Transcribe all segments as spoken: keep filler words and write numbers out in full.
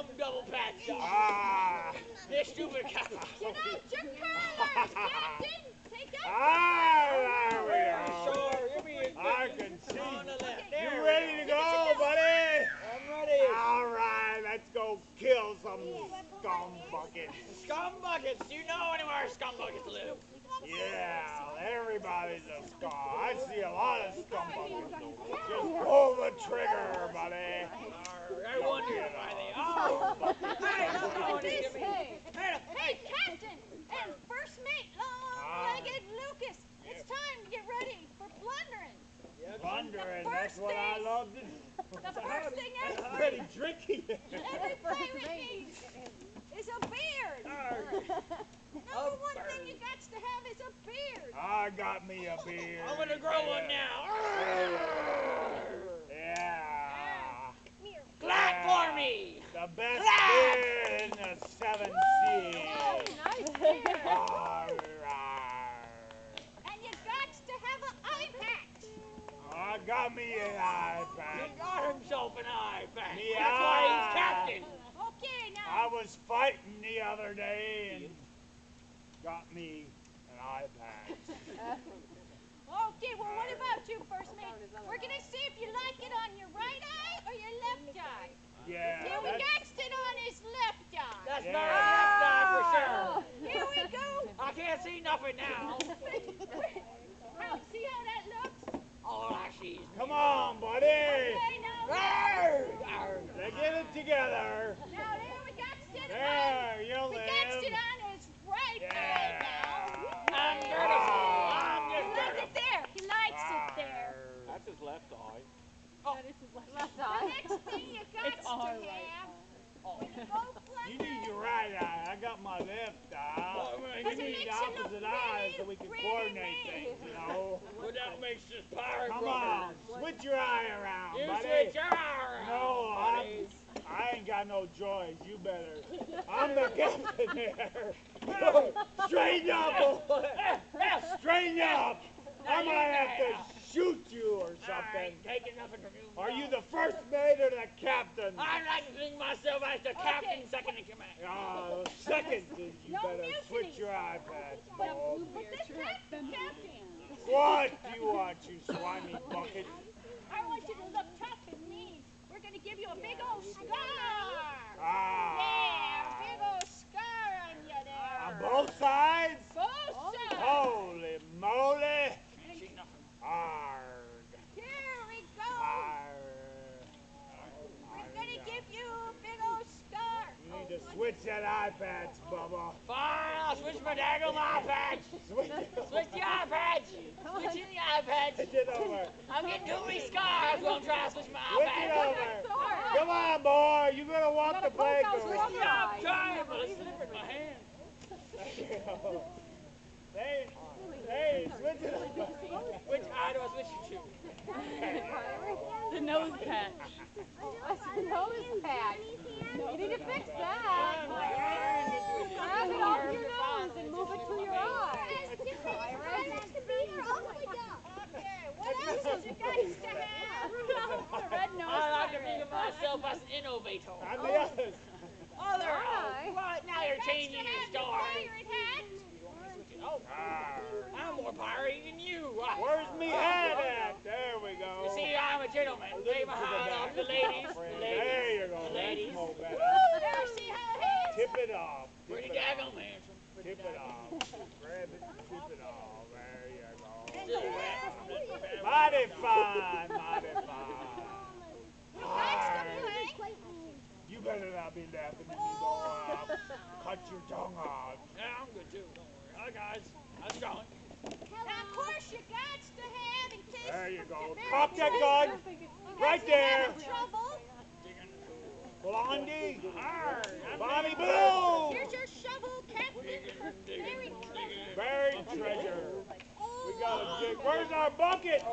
them double pats. Ah. They're stupid cows. Get up, jerk collar. Captain, take that. Ah, there we are. Sure, here we are. I can see. On the left. There you ready to go, buddy? I'm ready. All right, let's go kill some scumbuckets. Scumbuckets? Do you know anywhere scumbuckets live? Yeah, everybody's a scum. I see a lot of scumbuckets. Just pull the trigger, buddy. I wonder why they are. Hey, hey, Captain and First Mate Long-Legged Lucas, it's time to get ready for plundering. Yeah, plundering, that's what I love to do. The first thing I'm already drinking. Everything we need is a beard. Number one thing you got to have is a beard. I got me a beard. I'm going to grow one now. Clap for me! The best beer in the seven seas. Oh, nice beer. And you got to have an eye patch. I got me an eye patch. He got himself an eye patch. Yeah. That's why he's captain. Okay, now. I was fighting the other day and got me an eye patch. Okay, well, what about you, First Mate? We're going to see if you like it on your right eye or your left eye. Yeah. Here we got it on his left eye. That's yeah. not his oh. left eye for sure. Here we go. I can't see nothing now. How, see how that looks? All I see is come on, buddy. Okay, now. Arr, arr. They get it together. Now, there we got it there, on. You'll we live. Got it on his right yeah. eye now. I'm beautiful. That's his left eye. Oh. That is his left, left eye. The next thing you got to right. have, oh. you need your right eye. I got my left eye. Well, you need the opposite eyes so we can coordinate things, you know. Well, that makes this pirate Come on, switch your eye around, you buddy. switch your eye around. No, I, I ain't got no joys. You better. I'm the captain there. Straighten up, boy. Straighten up. I might have to shoot you or something. Taking nothing from you. Are you the first mate or the captain? I like to think myself as the okay. captain, second in command. Oh, second is you no better mutiny. switch your iPad. Bob. But that's not the captain. What do you want, you slimy bucket? I want you to look tough at me. We're gonna give you a big old scar. Ah. Yeah, big old scar on you there. On both sides? Both sides. Holy moly. Arrgh. Here we go. Arrgh. We're going to give you a big old scar. You need to switch that eye patch, Bubba. Fine, I'll switch my daggum eye patch. Switch, switch the eye patch. Switch in the eye patch. Switch it over. I'm getting too many scars. I'm going to try to switch my eye patch. Switch it over. Come on, boy. You're going to walk the playground. Switch it up. Try it. I'll slip in my hand. Hey, hey, switch it over. Which eye do I switch you to? The nose patch. That's the nose patch. You need to fix that. Grab it off your nose and move it to your eye. I like to be here all the way down. Okay, what else does you guys to have? The red nose patch. I like to think of myself as an innovator. I'm the other. Other eye. Now you're changing your star. Oh, I'm more pirate than you. I, Where's me oh, hat oh, at? There we go. You see, I'm a gentleman. Leave my hat off the ladies. The ladies. There you go. The ladies. Woo! There, see how it is? Tip it off. Tip Pretty daggum handsome. Tip it off. Grab it. Tip it off. There you go. Mighty fine. Mighty fine. Arr. You better not be laughing at me. I'll cut your tongue off. Yeah, I'm good too. Hi guys, how's it going? Now, of course, you got to have in case. There you go. Pop that gun, right there. Trouble. Blondie, Bobby Blue. Here's your shovel, Captain, for buried treasure. Buried treasure. We got a dig. Where's our bucket?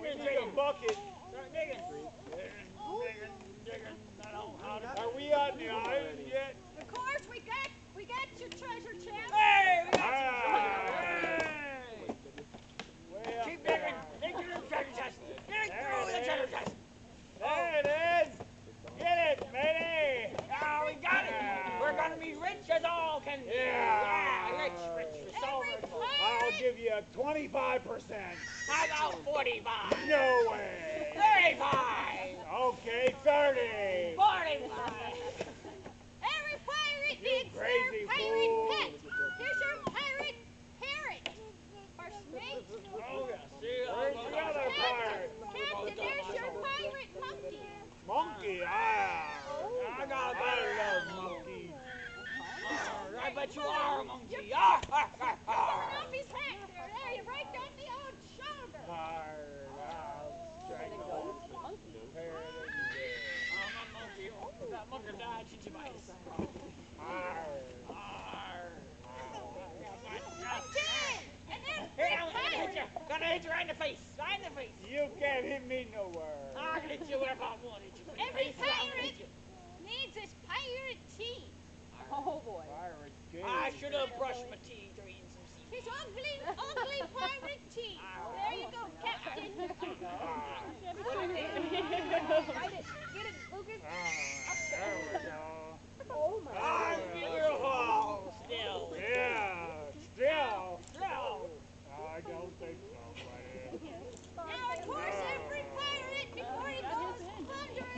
We need a bucket. Start digging. Digging, digging. I don't know how to. Are we on the island yet? Of course, we got. We got your treasure chest. Hey, we got ah, some treasure. Hey. Keep digging. Dig through the treasure chest. Dig through the treasure chest. There it is. Get it, matey. can do. Yeah, yeah rich, rich, rich, so rich. I'll give you twenty-five percent. How about forty-five? No way. thirty-five. Okay, thirty. forty-five. Every pirate needs their pirate pet. Here's your pirate parrot. Or snake. Oh, yeah. See, where's the other pirate? Captain, there's your pirate monkey. Monkey? Ah. I got a better little monkey. I bet you are a monkey. Ah, ah, ah, ah. Off his hat there. There, you right down the old shoulder. Arr, arr, I'm a monkey. That monkey died. She's a vice. Arr, arr. And then, hey, I'm gonna hit you. Gonna hit you right in the face. Right in the face. You can't hit me nowhere. I can hit you wherever I want to hit you. Every pirate needs his pirate teeth. Oh boy. I should have brushed my teeth or eaten some seafood. His ugly, ugly pirate teeth. There you go, Captain. What a name. Get it, Lucas. There we go. Oh my God. I'm beautiful. Still. Yeah, still. Still. I don't think so, buddy. Now, of course, every pirate, before he goes plundering,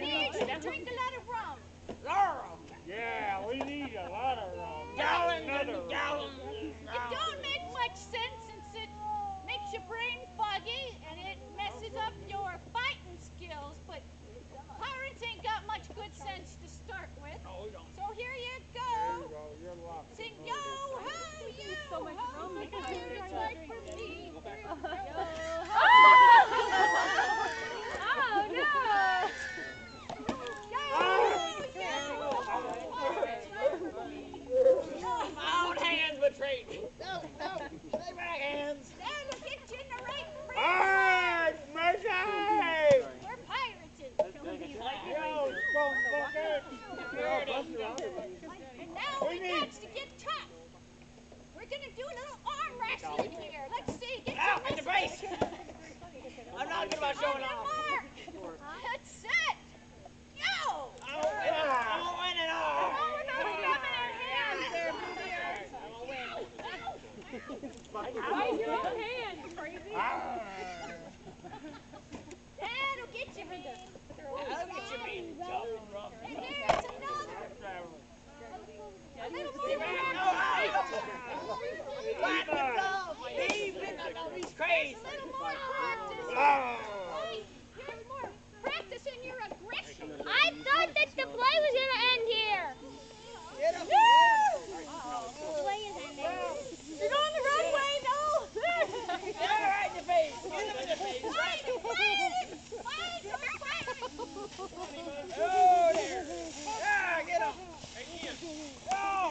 needs to drink a lot of rum. Laura. Yeah, we need a lot of rum. Gallons and gallons. It don't make much sense since it makes your brain foggy and it messes up your fighting skills, but pirates ain't got much good sense to start with. So here you go. Sing yo ho, yo ho, make a pirate like for me. Oh no! My own hands betrayed me. No, no, lay back hands. Now look at you in the right frame. Alright, mercy! We're pirates in the community. Yo, strong fuckers. And now we got to get tough. We're going to do a little arm wrestling here. Let's see, get some in the base. I'm not good about showing off. On your mark. That's set. Go! Oh, and an arm. Oh, and an arm. Why your own hand? Crazy. That'll get you, man. That'll get you, mean. And there's another. A little more. He's crazy. A little more practice. There's more practice in your aggression. I thought that the play was going to end here. Get up. No! Play is ending. You're on the runway, no! Get her right in the face! Get her in the face! Fight! Fight! Fight! Fight! Oh, dear! Ah, get him! Hey, Ian! Oh!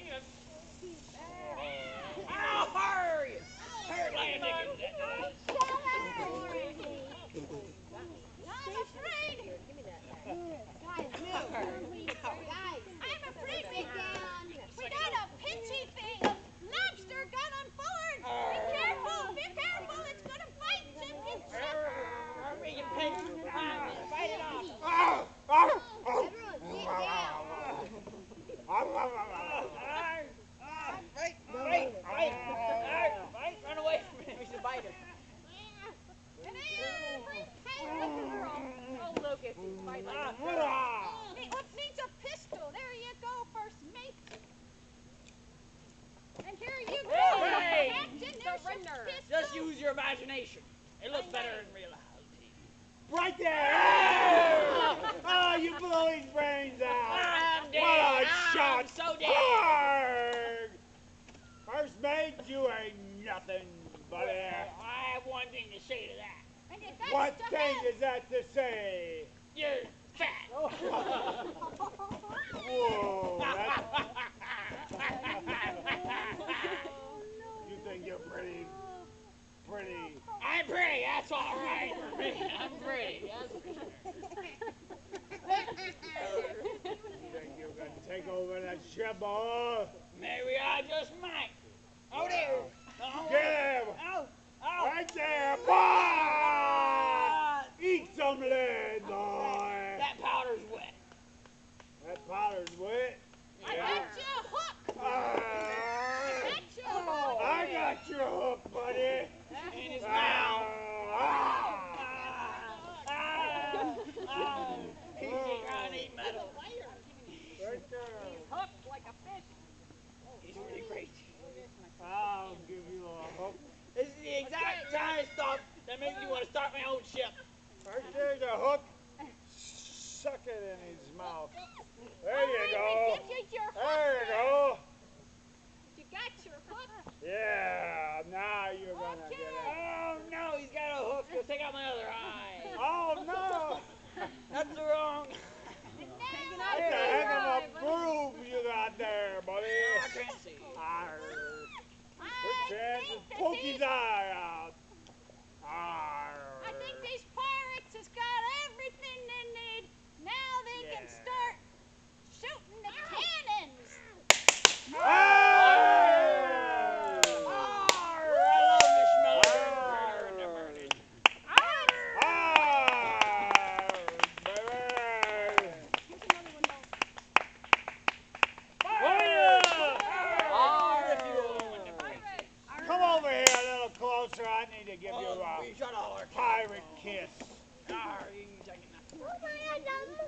Ian! Ow, hurry! Hurt landing! I'm afraid! Give me that. Guys, no! Guys, I'm afraid we down! We got a pinchy thing! A lobster got on board! Be careful! Be careful! It's gonna fight! It's gonna be pinched! Fight it off! Everyone, sit down! Fight! Fight! Fight! Fight! Run away from him! He's a biter! And every pirate in the world! Oh, Lucas, he's fighting! Hey, what needs a pistol? There you go, first mate! And here you go, hey, Captain, there's your pistol. Just use your imagination. It looks I better know. in reality. Right there! Oh, you blew his brains out. I'm dead. What a I'm shot. so dead. Hard. First mate, you ain't nothing, buddy. I have one thing to say to that. And if what thing happen, is that to say? You're fat. Whoa, that's... You think you're pretty, pretty. I'm pretty, that's all right for me. I'm pretty, that's for sure. You think you're going to take over that ship, boy? Maybe I just might. Oh, there. Oh, get him. Oh, oh. Right there, boy. Eat some lead, boy. That powder's wet. That powder's wet? He's really great. I'll give you all hope. This is the exact kind of stuff that makes me want to start my own ship. Right there's a hook. Suck it in his mouth. There you go. There you go. You got your hook? Yeah, now you're going to get it. Oh, no, he's got a hook. He'll take out my other eye. Oh, no. That's wrong. That's a heck of a groove you got there, buddy. I can't see. Good chance to poke his eye out. Arr. I think these pirates has got everything they need. Now they yeah. can start shooting the Ow. Cannons. Arr. Arr. I love the smell of murder and the burning. Arr. Arr. Baby. Here's another one, though. Fire! Arr. Come over here a little closer. I need to give oh, you a pirate kiss. Arr. Oh, my God.